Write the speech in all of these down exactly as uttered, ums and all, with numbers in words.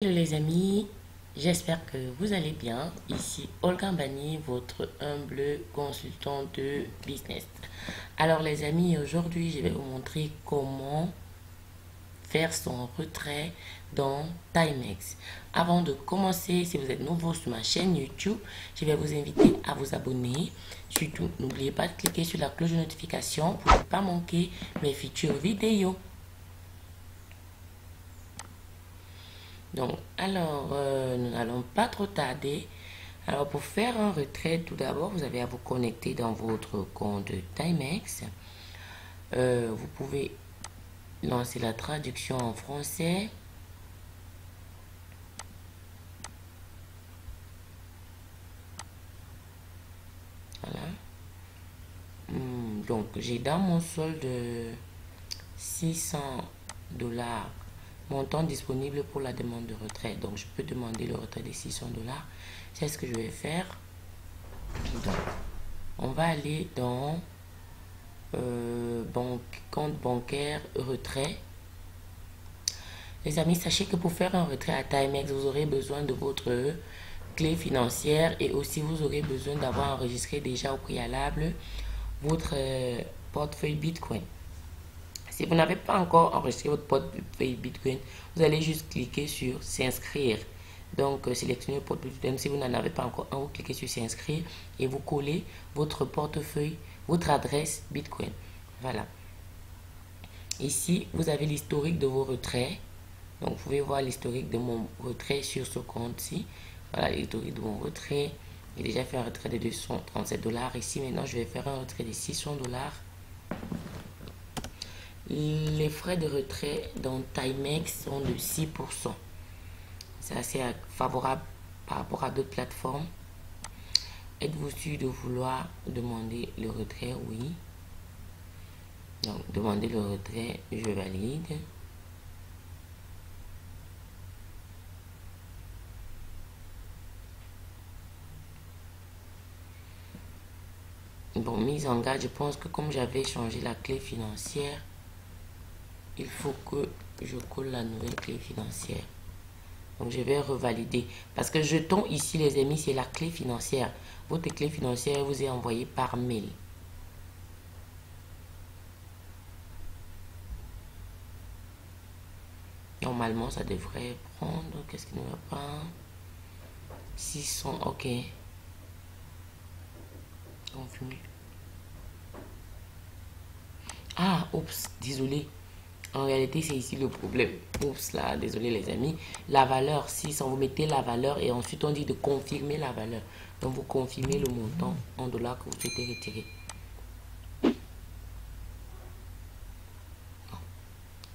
Hello les amis, j'espère que vous allez bien. Ici Olga Ambani, votre humble consultant de business. Alors les amis, aujourd'hui je vais vous montrer comment faire son retrait dans Timex. Avant de commencer, si vous êtes nouveau sur ma chaîne YouTube, je vais vous inviter à vous abonner. Surtout, n'oubliez pas de cliquer sur la cloche de notification pour ne pas manquer mes futures vidéos. Donc, alors, euh, nous n'allons pas trop tarder. Alors, pour faire un retrait, tout d'abord, vous avez à vous connecter dans votre compte Timex. Euh, vous pouvez lancer la traduction en français. Voilà. Hum, donc, j'ai dans mon solde six cents dollars. Montant disponible pour la demande de retrait. Donc, je peux demander le retrait des six cents dollars. C'est ce que je vais faire. Donc, on va aller dans euh, banque, compte bancaire, retrait. Les amis, sachez que pour faire un retrait à Timex, vous aurez besoin de votre clé financière et aussi vous aurez besoin d'avoir enregistré déjà au préalable votre euh, portefeuille Bitcoin. Si vous n'avez pas encore enregistré votre portefeuille Bitcoin, vous allez juste cliquer sur s'inscrire. Donc, euh, sélectionnez le portefeuille Bitcoin. Si vous n'en avez pas encore un, vous cliquez sur s'inscrire et vous collez votre portefeuille, votre adresse Bitcoin. Voilà. Ici, vous avez l'historique de vos retraits. Donc, vous pouvez voir l'historique de mon retrait sur ce compte-ci. Voilà l'historique de mon retrait. J'ai déjà fait un retrait de deux cent trente-sept dollars. Ici, maintenant, je vais faire un retrait de six cents dollars. Les frais de retrait dans Timex sont de six pour cent. C'est assez favorable par rapport à d'autres plateformes. Êtes-vous sûr de vouloir demander le retrait? Oui. Donc, demandez le retrait, je valide. Bon, mise en garde, je pense que comme j'avais changé la clé financière, il faut que je colle la nouvelle clé financière. Donc, je vais revalider. Parce que jetons ici, les amis, c'est la clé financière. Votre clé financière vous est envoyée par mail. Normalement, ça devrait prendre. Qu'est-ce qui ne va pas? six cents, ok. Confirmé. Ah, oups, désolé. En réalité, c'est ici le problème. Oups, là, désolé les amis. La valeur, six cents, vous mettez la valeur et ensuite on dit de confirmer la valeur. Donc, vous confirmez le montant en dollars que vous souhaitez retirer. Bon.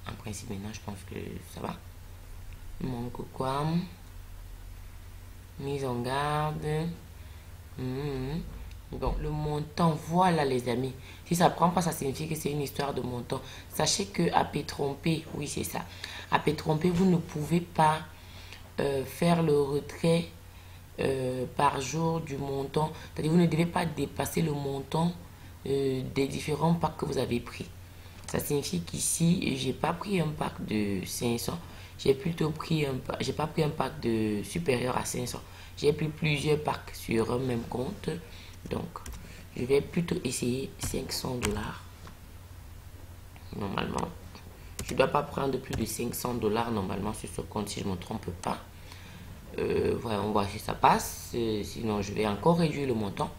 En principe, maintenant, je pense que ça va. Il manque quoi? Mise en garde. Mmh. Donc, le montant, voilà les amis. Si ça prend pas, ça signifie que c'est une histoire de montant. Sachez que A P trompé, oui c'est ça. A P trompé, vous ne pouvez pas euh, faire le retrait euh, par jour du montant. C'est-à-dire vous ne devez pas dépasser le montant euh, des différents packs que vous avez pris. Ça signifie qu'ici, j'ai pas pris un pack de cinq cents. J'ai plutôt pris un pack, j'ai pas pris un pack de supérieur à cinq cents. J'ai pris plusieurs packs sur un même compte. Donc, je vais plutôt essayer cinq cents dollars. Normalement, je ne dois pas prendre plus de cinq cents dollars normalement sur ce compte si je ne me trompe pas. Euh, voilà, on voit si ça passe. Euh, sinon, je vais encore réduire le montant.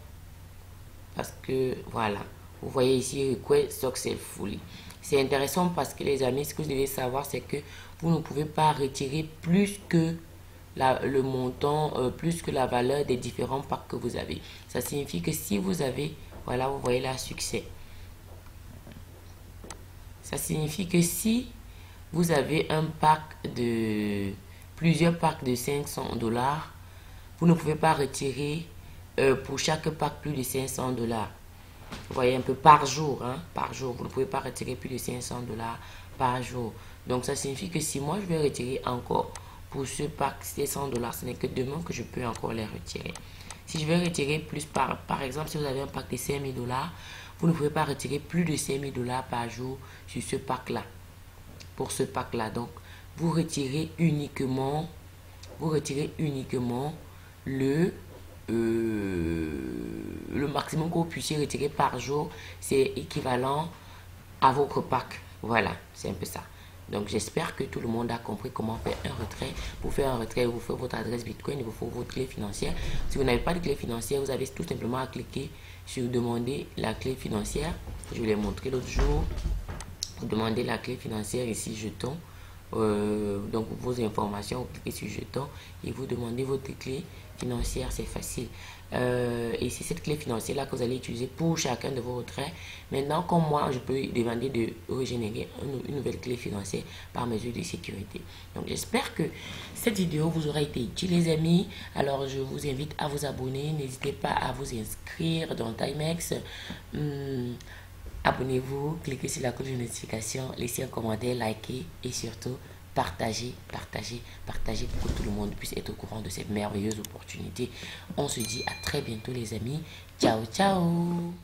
Parce que, voilà, vous voyez ici Request Successfully. C'est intéressant parce que les amis, ce que vous devez savoir, c'est que vous ne pouvez pas retirer plus que La, le montant euh, plus que la valeur des différents packs que vous avez. Ça signifie que si vous avez, voilà, vous voyez là, succès. Ça signifie que si vous avez un pack de, plusieurs packs de cinq cents dollars, vous ne pouvez pas retirer euh, pour chaque pack plus de cinq cents dollars. Vous voyez un peu par jour, hein, par jour, vous ne pouvez pas retirer plus de cinq cents dollars par jour. Donc, ça signifie que si moi, je vais retirer encore pour ce pack six cents dollars, ce n'est que demain que je peux encore les retirer. Si je vais retirer plus, par par exemple, si vous avez un pack de cinq mille dollars, vous ne pouvez pas retirer plus de cinq mille dollars par jour sur ce pack là, pour ce pack là. Donc, vous retirez uniquement vous retirez uniquement le, euh, le maximum que vous puissiez retirer par jour. C'est équivalent à votre pack. Voilà, c'est un peu ça. Donc, j'espère que tout le monde a compris comment faire un retrait. Pour faire un retrait, il vous faut votre adresse Bitcoin, il vous faut votre clé financière. Si vous n'avez pas de clé financière, vous avez tout simplement à cliquer sur demander la clé financière. Je vous l'ai montré l'autre jour. Vous demandez la clé financière ici, jeton. Euh, donc, vos informations, vous cliquez sur jeton et vous demandez votre clé financière, c'est facile. Euh, et c'est cette clé financière là que vous allez utiliser pour chacun de vos retraits. Maintenant, comme moi, je peux demander de régénérer une, une nouvelle clé financière par mesure de sécurité. Donc, j'espère que cette vidéo vous aura été utile, les amis. Alors, je vous invite à vous abonner. N'hésitez pas à vous inscrire dans Timex. Hum, Abonnez-vous, cliquez sur la cloche de notification, laissez un commentaire, likez et surtout partagez, partagez, partagez pour que tout le monde puisse être au courant de cette merveilleuse opportunité. On se dit à très bientôt les amis. Ciao, ciao!